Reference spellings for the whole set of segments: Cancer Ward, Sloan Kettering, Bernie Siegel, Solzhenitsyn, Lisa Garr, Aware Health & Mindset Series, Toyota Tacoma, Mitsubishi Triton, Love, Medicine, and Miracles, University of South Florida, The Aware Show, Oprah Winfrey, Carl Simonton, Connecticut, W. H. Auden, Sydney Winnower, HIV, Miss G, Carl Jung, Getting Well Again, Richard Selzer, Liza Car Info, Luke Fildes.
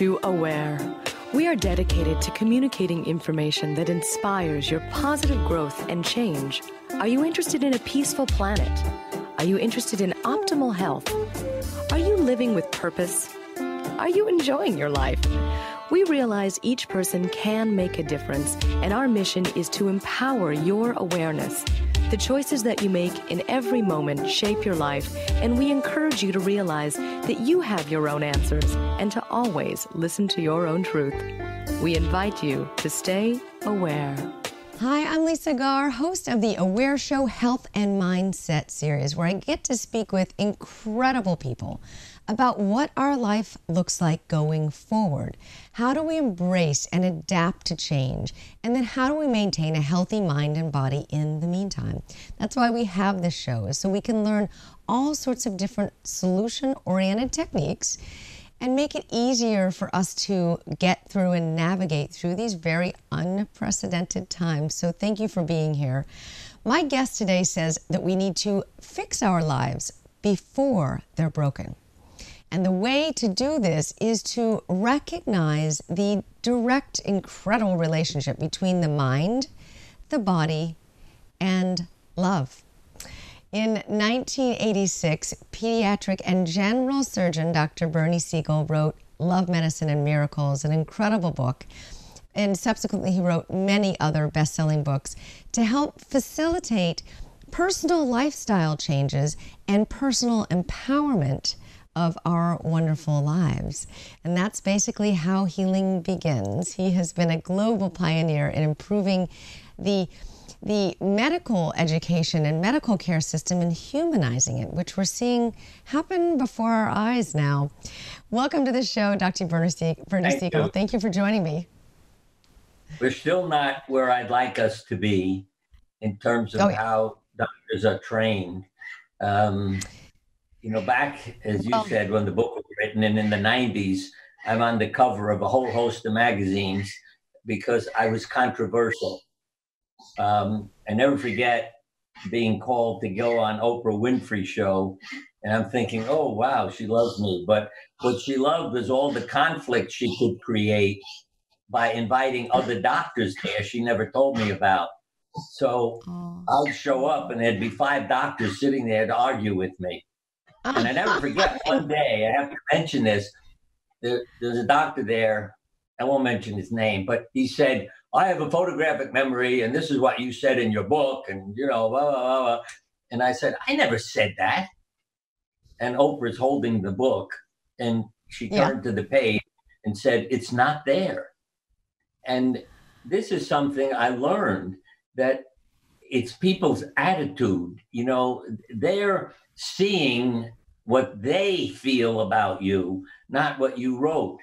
to Aware. We are dedicated to communicating information that inspires your positive growth and change. Are you interested in a peaceful planet? Are you interested in optimal health? Are you living with purpose? Are you enjoying your life? We realize each person can make a difference, and our mission is to empower your awareness. The choices that you make in every moment shape your life, and we encourage you to realize that you have your own answers and to always listen to your own truth. We invite you to stay aware. Hi, I'm Lisa Garr, host of the Aware Show Health and Mindset Series, where I get to speak with incredible people about what our life looks like going forward. How do we embrace and adapt to change? And then how do we maintain a healthy mind and body in the meantime? That's why we have this show, is so we can learn all sorts of different solution-oriented techniques and make it easier for us to get through and navigate through these very unprecedented times. So thank you for being here. My guest today says that we need to fix our lives before they're broken. And the way to do this is to recognize the direct, incredible relationship between the mind, the body, and love. In 1986, pediatric and general surgeon Dr. Bernie Siegel wrote Love, Medicine, and Miracles, an incredible book, and subsequently he wrote many other best-selling books to help facilitate personal lifestyle changes and personal empowerment of our wonderful lives. And that's basically how healing begins. He has been a global pioneer in improving the medical education and medical care system and humanizing it, which we're seeing happen before our eyes now. Welcome to the show, Dr. Bernie Siegel. Thank you for joining me. We're still not where I'd like us to be in terms of how doctors are trained. You know, back, as you said, when the book was written and in the 90s, I'm on the cover of a whole host of magazines because I was controversial. I never forget being called to go on Oprah Winfrey's show, and I'm thinking, oh, wow, she loves me. But what she loved was all the conflict she could create by inviting other doctors there she never told me about. So I'd show up, and there'd be five doctors sitting there to argue with me. And I never forget one day, I have to mention this, there's a doctor there, I won't mention his name, but he said, I have a photographic memory, and this is what you said in your book, and, you know, blah, blah, blah, blah. And I said, I never said that. And Oprah's holding the book, and she turned to the page and said, it's not there. And this is something I learned, that it's people's attitude. You know, they're seeing what they feel about you, not what you wrote.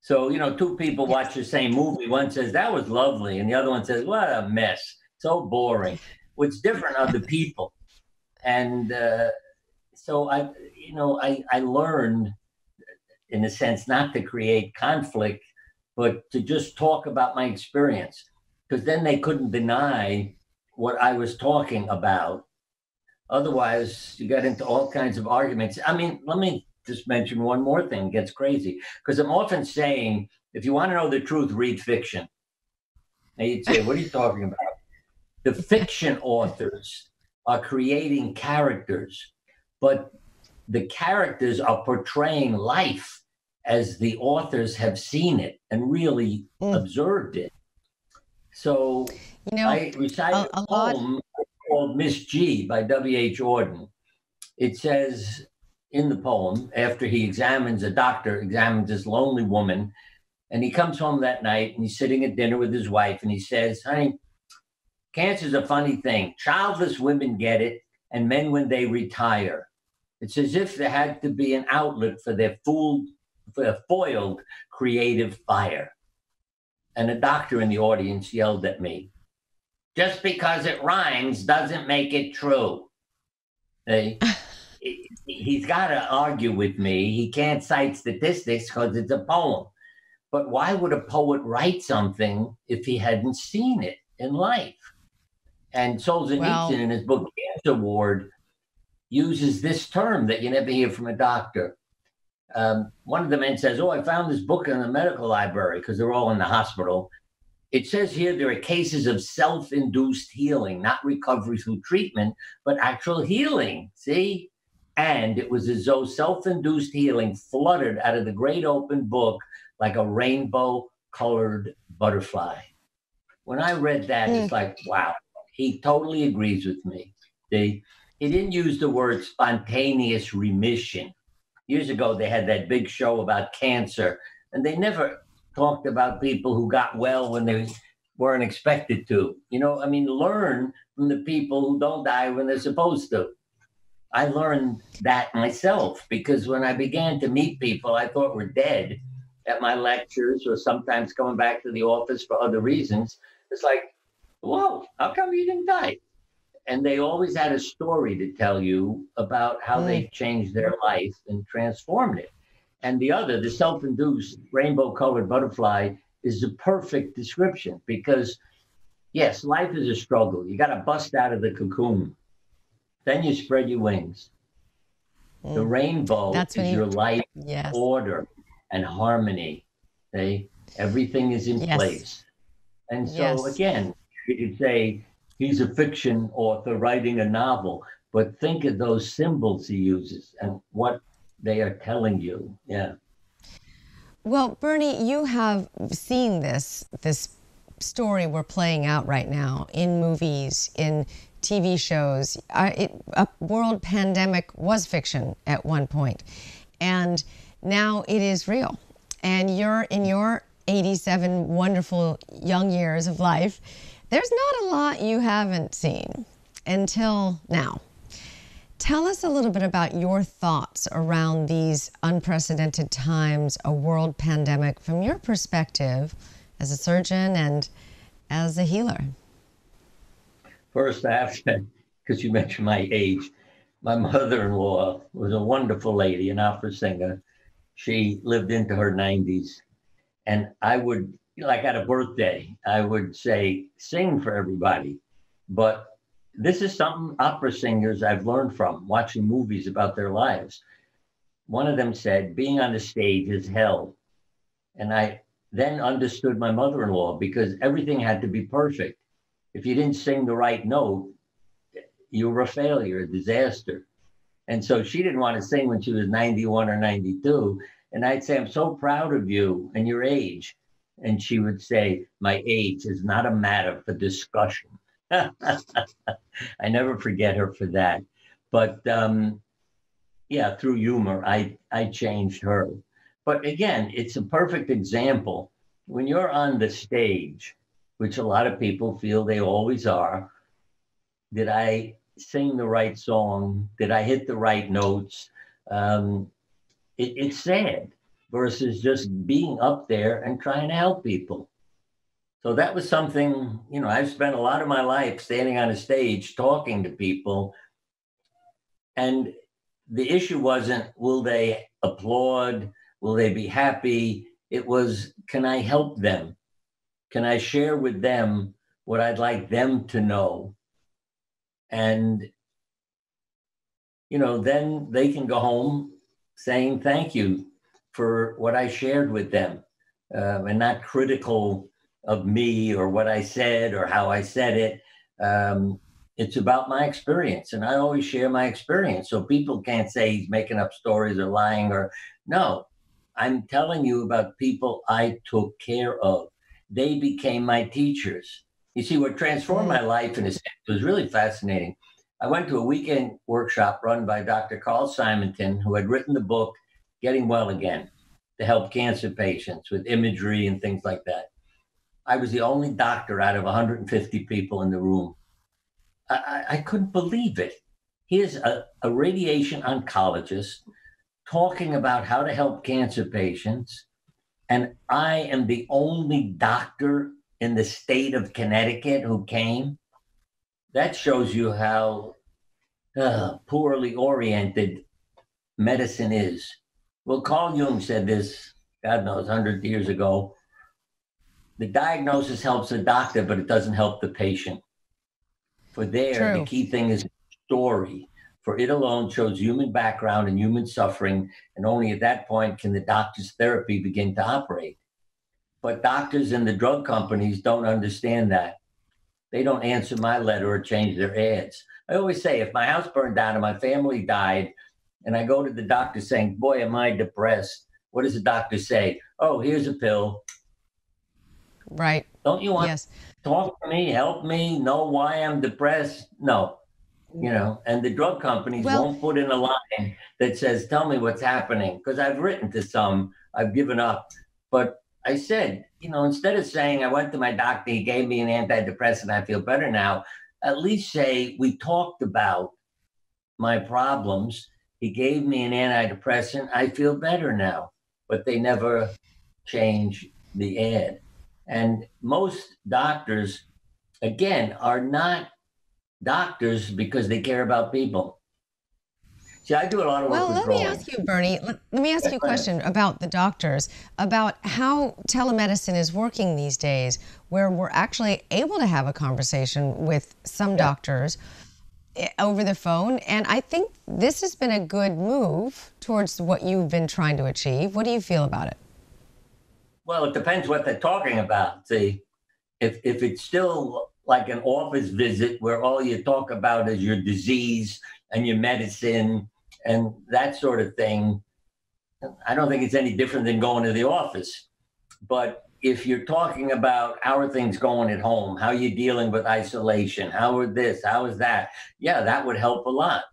So, you know, two people watch the same movie. One says, that was lovely. And the other one says, what a mess. So boring. What's different are the people. And so, I learned, in a sense, not to create conflict, but to just talk about my experience. Because then they couldn't deny what I was talking about. Otherwise, you got into all kinds of arguments. I mean, let me just mention one more thing. It gets crazy, because I'm often saying, if you want to know the truth, read fiction. Now you'd say, what are you talking about? The fiction authors are creating characters, but the characters are portraying life as the authors have seen it and really observed it. So, you know, I recited a poem called Miss G by W. H. Auden. It says in the poem, after he examines, a doctor examines this lonely woman, and he comes home that night and he's sitting at dinner with his wife, and he says, honey, cancer's a funny thing. Childless women get it, and men when they retire. It's as if there had to be an outlet for their foiled creative fire. And a doctor in the audience yelled at me, just because it rhymes doesn't make it true. He's got to argue with me. He can't cite statistics because it's a poem. But why would a poet write something if he hadn't seen it in life? And Solzhenitsyn, in his book Cancer Ward, uses this term that you never hear from a doctor. one of the men says, oh, I found this book in the medical library, because they're all in the hospital. It says here there are cases of self-induced healing, not recovery through treatment, but actual healing, see? And it was as though self-induced healing fluttered out of the great open book like a rainbow-colored butterfly. When I read that, it's like, wow, he totally agrees with me. He didn't use the word spontaneous remission. Years ago, they had that big show about cancer, and they never talked about people who got well when they weren't expected to. You know, I mean, learn from the people who don't die when they're supposed to. I learned that myself, because when I began to meet people I thought were dead at my lectures, or sometimes coming back to the office for other reasons, it's like, whoa, how come you didn't die? And they always had a story to tell you about how they changed their life and transformed it. And the other, the self-induced rainbow-colored butterfly, is the perfect description, because, yes, life is a struggle. You got to bust out of the cocoon. Then you spread your wings. The rainbow is your life order and harmony. Okay? Everything is in place. And so, again, you could say he's a fiction author writing a novel, but think of those symbols he uses and what they are telling you. Yeah. Well, Bernie, you have seen this story we're playing out right now in movies, in TV shows. A world pandemic was fiction at one point, and now it is real. And you're in your 87 wonderful young years of life. There's not a lot you haven't seen until now. Tell us a little bit about your thoughts around these unprecedented times, a world pandemic, from your perspective as a surgeon and as a healer. First, I have to, because you mentioned my age, my mother-in-law was a wonderful lady, an opera singer. She lived into her 90s. And I would, like at a birthday, I would say, sing for everybody. But this is something opera singers I've learned from, watching movies about their lives. One of them said, being on the stage is hell. And I then understood my mother-in-law, because everything had to be perfect. If you didn't sing the right note, you were a failure, a disaster. And so she didn't want to sing when she was 91 or 92. And I'd say, I'm so proud of you and your age. And she would say, my age is not a matter for discussion. I never forget her for that. But yeah, through humor, I changed her. But again, it's a perfect example. When you're on the stage, which a lot of people feel they always are, did I sing the right song? Did I hit the right notes? It's sad, versus just being up there and trying to help people. So that was something, you know, I've spent a lot of my life standing on a stage talking to people. And the issue wasn't, will they applaud? Will they be happy? It was, can I help them? Can I share with them what I'd like them to know? And, you know, then they can go home saying thank you for what I shared with them, and not critical of me or what I said or how I said it. It's about my experience, and I always share my experience. So people can't say he's making up stories or lying, or no, I'm telling you about people I took care of. They became my teachers. You see, what transformed my life in a sense, it was really fascinating. I went to a weekend workshop run by Dr. Carl Simonton, who had written the book, Getting Well Again, to help cancer patients with imagery and things like that. I was the only doctor out of 150 people in the room. I couldn't believe it. Here's a radiation oncologist talking about how to help cancer patients, and I am the only doctor in the state of Connecticut who came. That shows you how poorly oriented medicine is. Well, Carl Jung said this, God knows, 100 years ago. The diagnosis helps the doctor, but it doesn't help the patient. For there, the key thing is story. for it alone shows human background and human suffering, and only at that point can the doctor's therapy begin to operate. But doctors and the drug companies don't understand that. They don't answer my letter or change their ads. I always say, if my house burned down and my family died, and I go to the doctor saying, boy, am I depressed, what does the doctor say? Oh, here's a pill. Right. Don't you want to talk to me, help me, know why I'm depressed? No. You know, and the drug companies won't put in a line that says, tell me what's happening. Because I've written to some, I've given up. But I said, you know, instead of saying I went to my doctor, he gave me an antidepressant, I feel better now, at least say we talked about my problems. He gave me an antidepressant, I feel better now. But they never change the ad. And most doctors, again, are not doctors because they care about people. See, I do a lot of work with drawing. Let me ask you, Bernie, let me ask you a question about the doctors, about how telemedicine is working these days, where we're actually able to have a conversation with some doctors over the phone. And I think this has been a good move towards what you've been trying to achieve. What do you feel about it? Well, it depends what they're talking about. See, if it's still like an office visit where all you talk about is your disease and your medicine and that sort of thing, I don't think it's any different than going to the office. But if you're talking about how are things going at home, how are you dealing with isolation, how are this, how is that, yeah, that would help a lot.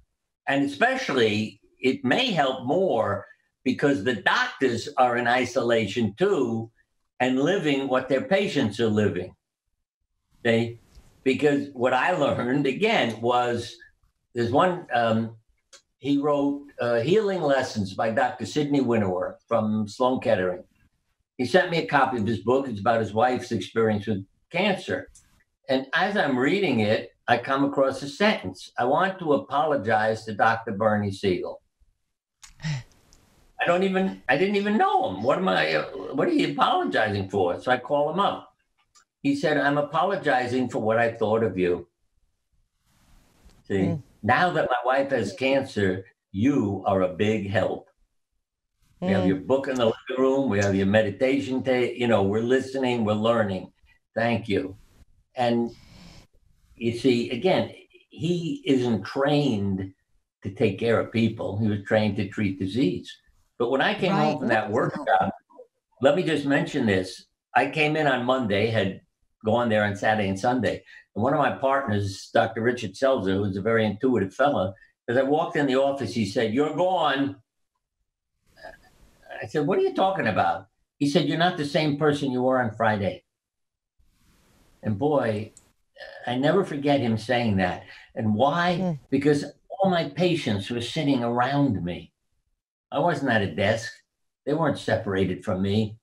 And especially it may help more because the doctors are in isolation too and living what their patients are living. Because what I learned, again, was there's one, he wrote Healing Lessons by Dr. Sydney Winnower from Sloan Kettering. He sent me a copy of his book. It's about his wife's experience with cancer. And as I'm reading it, I come across a sentence. I want to apologize to Dr. Bernie Siegel. I didn't even know him. What are you apologizing for? So I call him up. He said, I'm apologizing for what I thought of you. See, now that my wife has cancer, you are a big help. We have your book in the living room. We have your meditation. You know, we're listening. We're learning. Thank you. And you see, again, he isn't trained to take care of people. He was trained to treat disease. But when I came home from that workshop, let me just mention this. I came in on Monday, had gone there on Saturday and Sunday. And one of my partners, Dr. Richard Selzer, who's a very intuitive fella, as I walked in the office, he said, you're gone. I said, what are you talking about? He said, you're not the same person you were on Friday. And boy, I never forget him saying that. And why? Because all my patients were sitting around me. I wasn't at a desk. They weren't separated from me.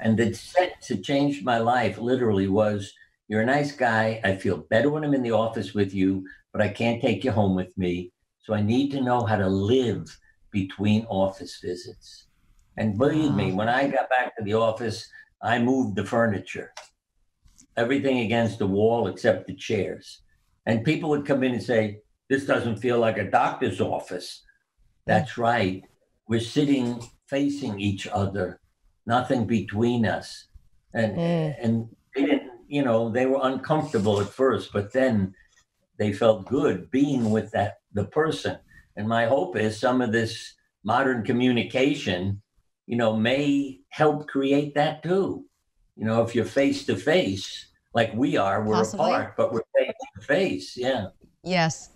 And the sentence that changed my life literally was, you're a nice guy. I feel better when I'm in the office with you, but I can't take you home with me. So I need to know how to live between office visits. And believe me, when I got back to the office, I moved the furniture, everything against the wall except the chairs. And people would come in and say, this doesn't feel like a doctor's office. That's right. We're sitting facing each other, nothing between us. And, and they didn't, you know, they were uncomfortable at first, but then they felt good being with that the person. And my hope is some of this modern communication, you know, may help create that too. You know, if you're face to face, like we are, we're apart, but we're face to face. Yeah. Yes.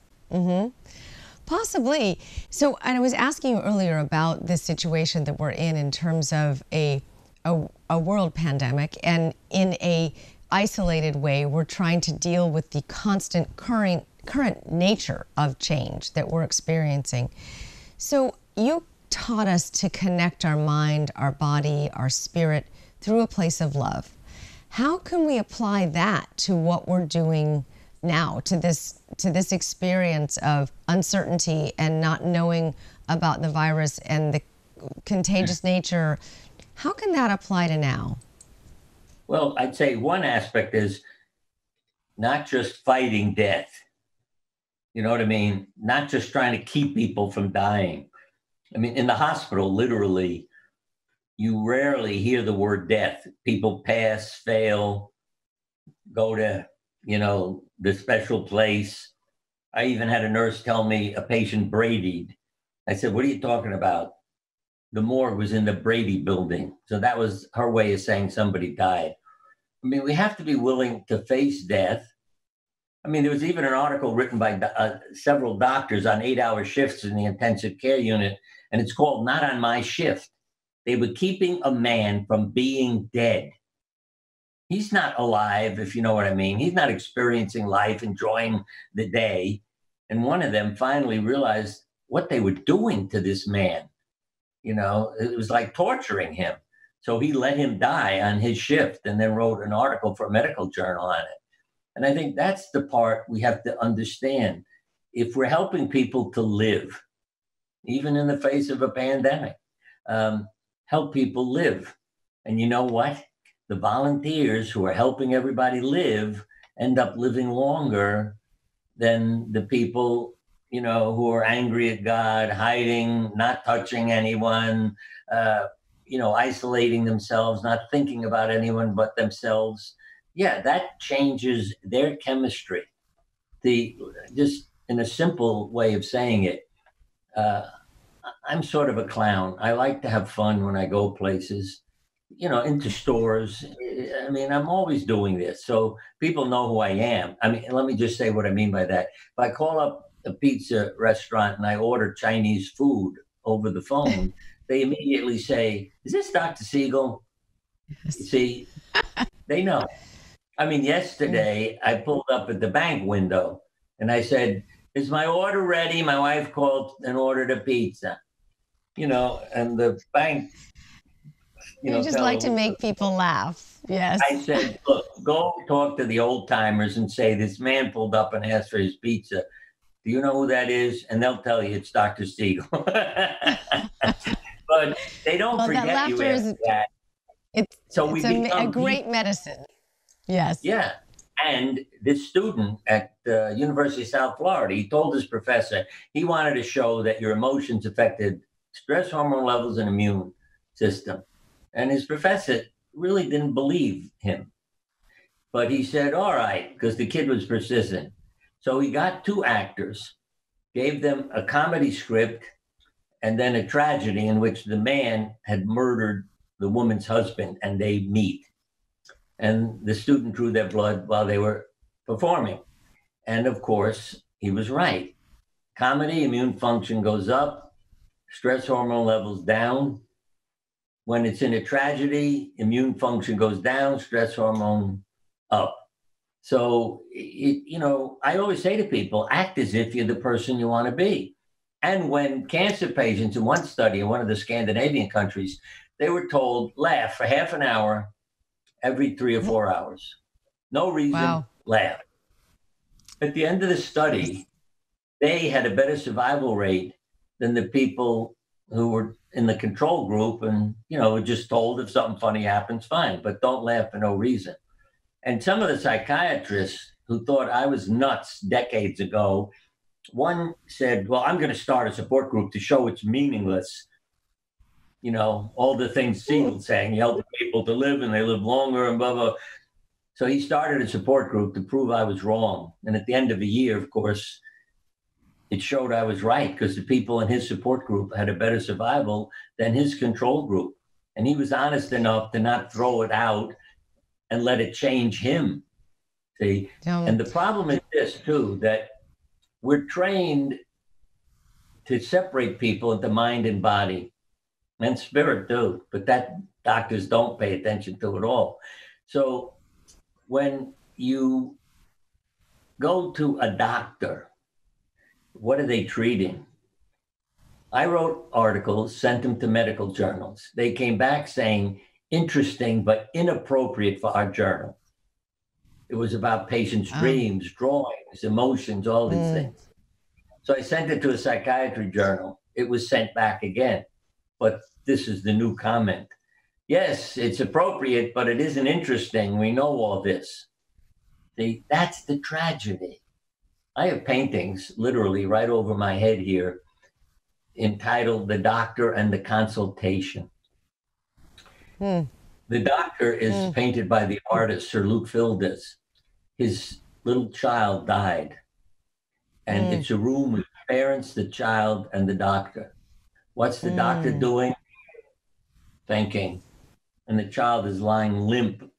Possibly. So, and I was asking you earlier about this situation that we're in terms of a world pandemic, and in a isolated way, we're trying to deal with the constant current nature of change that we're experiencing. So you taught us to connect our mind, our body, our spirit through a place of love. How can we apply that to what we're doing now, to this experience of uncertainty and not knowing about the virus and the contagious nature? How can that apply to now? Well, I'd say one aspect is not just fighting death, You know what I mean? Not just trying to keep people from dying. I mean, in the hospital, literally, you rarely hear the word death. People pass, fail, go to, you know, the special place. I even had a nurse tell me a patient bradied. I said, what are you talking about? The morgue was in the Brady building. So that was her way of saying somebody died. I mean, we have to be willing to face death. I mean, there was even an article written by several doctors on 8-hour shifts in the intensive care unit, and it's called Not On My Shift. They were keeping a man from being dead. He's not alive, if you know what I mean. He's not experiencing life, enjoying the day. And one of them finally realized what they were doing to this man. You know, it was like torturing him. So he let him die on his shift and then wrote an article for a medical journal on it. And I think that's the part we have to understand. If we're helping people to live, even in the face of a pandemic, help people live. And you know what? The volunteers who are helping everybody live end up living longer than the people, you know, who are angry at God, hiding, not touching anyone, you know, isolating themselves, not thinking about anyone but themselves. Yeah, that changes their chemistry. Just in a simple way of saying it, I'm sort of a clown. I like to have fun when I go places, you know, into stores. I mean, I'm always doing this. So people know who I am. I mean, let me just say what I mean by that. If I call up a pizza restaurant and I order Chinese food over the phone, they immediately say, is this Dr. Siegel? Yes. You see, they know. I mean, yesterday I pulled up at the bank window and I said, is my order ready? My wife called and ordered a pizza, you know, and the bank. You just like to make people laugh. Yes. I said, look, go talk to the old timers and say, this man pulled up and asked for his pizza. Do you know who that is? And they'll tell you it's Dr. Siegel. But they don't forget you after that. It's a great medicine. Yes. Yeah. And this student at the University of South Florida, he told his professor, he wanted to show that your emotions affected stress hormone levels and immune system. And his professor really didn't believe him. But he said, all right, because the kid was persistent. So he got two actors, gave them a comedy script, and then a tragedy in which the man had murdered the woman's husband and they meet. And the student drew their blood while they were performing. And of course, he was right. Comedy, immune function goes up, stress hormone levels down. When it's in a tragedy, immune function goes down, stress hormone up. So, you know, I always say to people, act as if you're the person you want to be. And when cancer patients in one study in one of the Scandinavian countries, they were told, laugh for half an hour every 3 or 4 hours. No reason, wow. Laugh. At the end of the study, they had a better survival rate than the people who were in the control group and, you know, just told if something funny happens, fine, but don't laugh for no reason. And some of the psychiatrists who thought I was nuts decades ago, one said, well, I'm going to start a support group to show it's meaningless. You know, all the things Siegel's saying, helping people to live and they live longer and blah, blah. So he started a support group to prove I was wrong. And at the end of a year, of course, it showed I was right because the people in his support group had a better survival than his control group. And he was honest enough to not throw it out and let it change him, see? And the problem is this too, that we're trained to separate people into mind and body. And spirit do, but that doctors don't pay attention to at all. So when you go to a doctor, what are they treating? I wrote articles, sent them to medical journals. They came back saying, interesting, but inappropriate for our journal. It was about patients' dreams, drawings, emotions, all these things. So I sent it to a psychiatry journal. It was sent back again, but this is the new comment. Yes, it's appropriate, but it isn't interesting. We know all this. That's the tragedy. I have paintings literally right over my head here entitled The Doctor and the Consultation. Mm. The doctor is painted by the artist, Sir Luke Fildes. His little child died. And it's a room with parents, the child, and the doctor. What's the doctor doing? Thinking. And the child is lying limp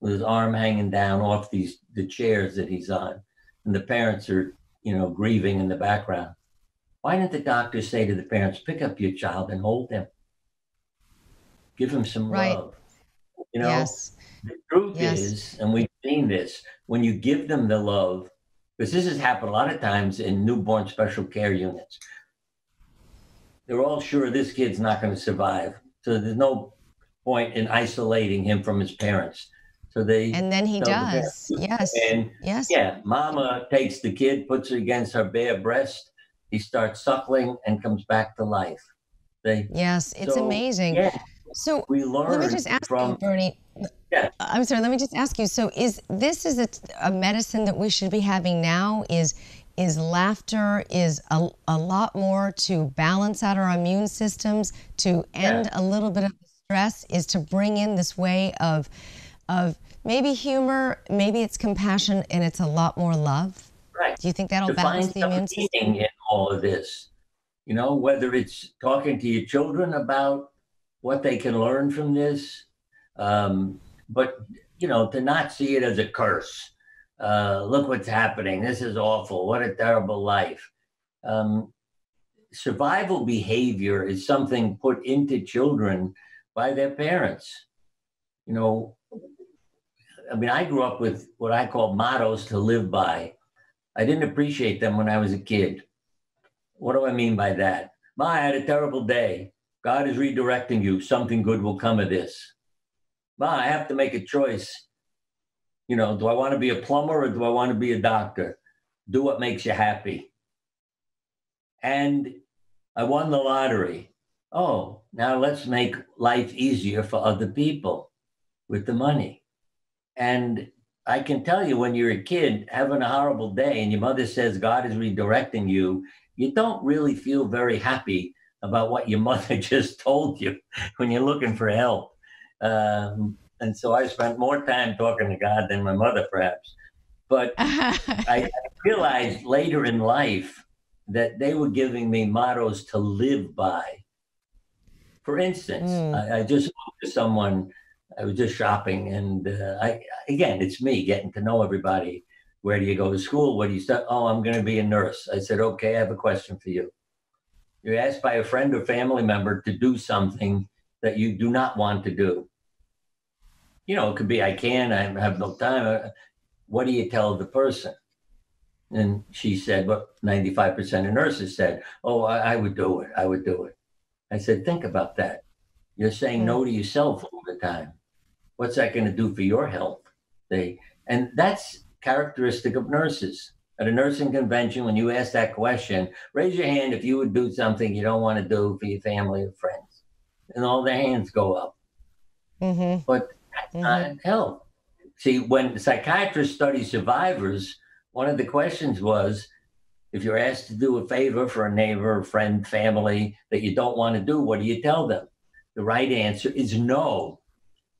with his arm hanging down off the chairs that he's on. And the parents are, you know, grieving in the background. Why didn't the doctor say to the parents, pick up your child and hold him? Give him some love. You know, the truth is, and we've seen this, when you give them the love, because this has happened a lot of times in newborn special care units. They're all sure this kid's not going to survive. So there's no point in isolating him from his parents. So they And then he does. Yeah, mama takes the kid, puts it against her bare breast. He starts suckling and comes back to life. It's amazing. Yeah, so we learn let me just ask from you, Bernie. Yeah. I'm sorry. Let me just ask you. So is this a medicine that we should be having now? Is laughter is a lot more to balance out our immune systems, to end a little bit of stress, is to bring in this way of maybe humor, maybe it's compassion, and it's a lot more love. Right. Do you think that'll balance the immune system? In all of this, you know, whether it's talking to your children about what they can learn from this, but you know, to not see it as a curse. Look what's happening. This is awful. What a terrible life. Survival behavior is something put into children by their parents. You know, I mean, I grew up with what I call mottos to live by. I didn't appreciate them when I was a kid. What do I mean by that? Ma, I had a terrible day. God is redirecting you. Something good will come of this. Ma, I have to make a choice. You know, do I want to be a plumber or do I want to be a doctor? Do what makes you happy. And I won the lottery. Oh, now let's make life easier for other people with the money. And I can tell you, when you're a kid having a horrible day and your mother says God is redirecting you, you don't really feel very happy about what your mother just told you when you're looking for help. And so I spent more time talking to God than my mother, perhaps. But I realized later in life that they were giving me mottos to live by. For instance, I just spoke to someone. I was just shopping, and again, it's me getting to know everybody. Where do you go to school? What do you study? Oh, I'm going to be a nurse. I said, okay, I have a question for you. You're asked by a friend or family member to do something that you do not want to do. You know, it could be, I have no time. What do you tell the person? And she said, well, 95% of nurses said, oh, I would do it. I would do it. I said, think about that. You're saying no to yourself all the time. What's that going to do for your health? And that's characteristic of nurses. At a nursing convention, when you ask that question, raise your hand if you would do something you don't want to do for your family or friends. And all the hands go up. But that's not health. See, when psychiatrists study survivors, one of the questions was, if you're asked to do a favor for a neighbor, friend, family that you don't want to do, what do you tell them? The right answer is no.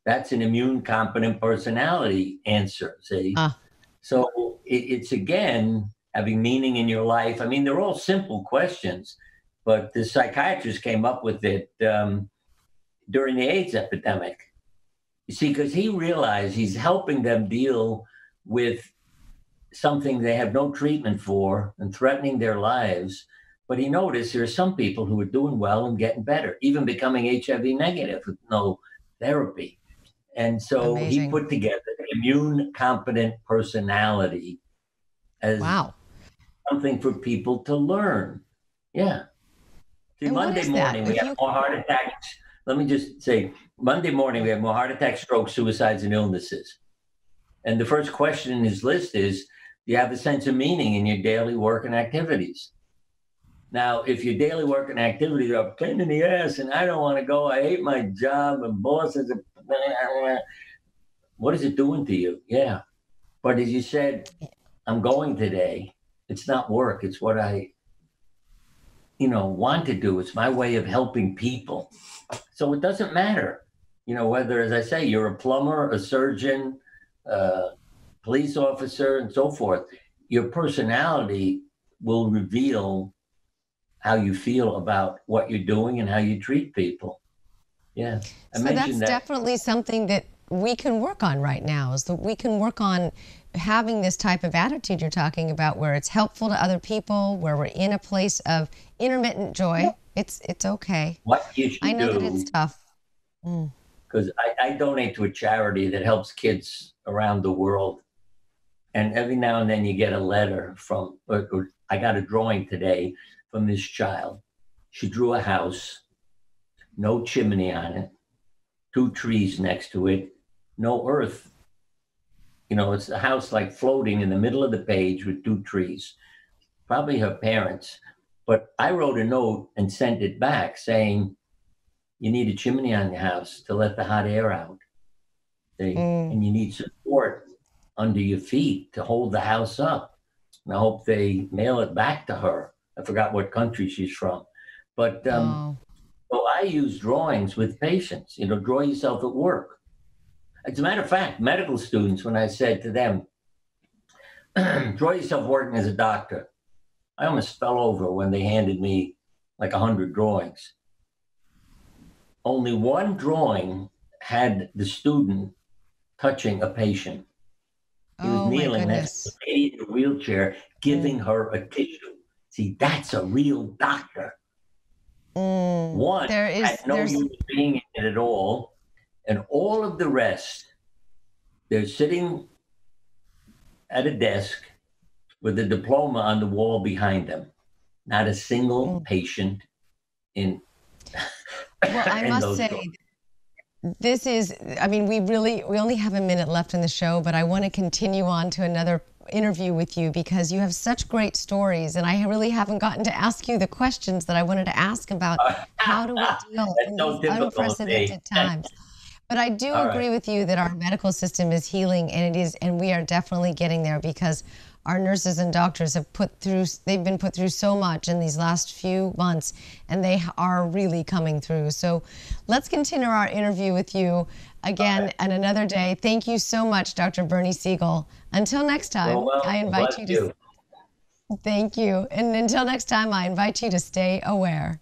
That's an immune competent personality answer, see? So it's, again, having meaning in your life. I mean, they're all simple questions, but the psychiatrist came up with it during the AIDS epidemic. You see, because he realized he's helping them deal with something they have no treatment for and threatening their lives. But he noticed there are some people who are doing well and getting better, even becoming HIV negative with no therapy. And so he put together the immune competent personality as something for people to learn. Yeah. See, Monday morning, we have more heart attacks. Let me just say, Monday morning, we have more heart attacks, strokes, suicides, and illnesses. And the first question in his list is, do you have a sense of meaning in your daily work and activities? Now, if your daily work and activities are a pain in the ass and I don't want to go, I hate my job and boss is a... What is it doing to you? Yeah. But as you said, I'm going today. It's not work. It's what I, want to do. It's my way of helping people. So it doesn't matter, whether, as I say, you're a plumber, a surgeon, police officer, and so forth. Your personality will reveal how you feel about what you're doing and how you treat people. Yeah. So that's definitely something that we can work on right now, is that we can work on having this type of attitude you're talking about, where it's helpful to other people, where we're in a place of intermittent joy. Yeah. It's okay. What you should do. I know that it's tough. Because I donate to a charity that helps kids around the world. And every now and then you get a letter from, or I got a drawing today from this child. She drew a house, no chimney on it, 2 trees next to it, no earth. It's a house like floating in the middle of the page with 2 trees, probably her parents. But I wrote a note and sent it back saying, you need a chimney on your house to let the hot air out. And you need support under your feet to hold the house up. And I hope they mail it back to her. I forgot what country she's from. But so I use drawings with patients, draw yourself at work. As a matter of fact, medical students, when I said to them, draw yourself working as a doctor, I almost fell over when they handed me like 100 drawings. Only one drawing had the student touching a patient. He was kneeling next to a lady in a wheelchair, giving her a tissue. See, that's a real doctor. One had no human being in it at all. And all of the rest, they're sitting at a desk with a diploma on the wall behind them. Not a single patient in. Well, I must say, this is, we only have a minute left in the show, but I want to continue on to another interview with you because you have such great stories, and I really haven't gotten to ask you the questions that I wanted to ask about how do we deal in these unprecedented times. But I do agree with you that our medical system is healing, and it is, and we are definitely getting there because our nurses and doctors have been put through so much in these last few months, and they are really coming through. So let's continue our interview with you again and another day. Thank you so much, Dr. Bernie Siegel. Until next time, I invite you to... Thank you. And until next time, I invite you to stay aware.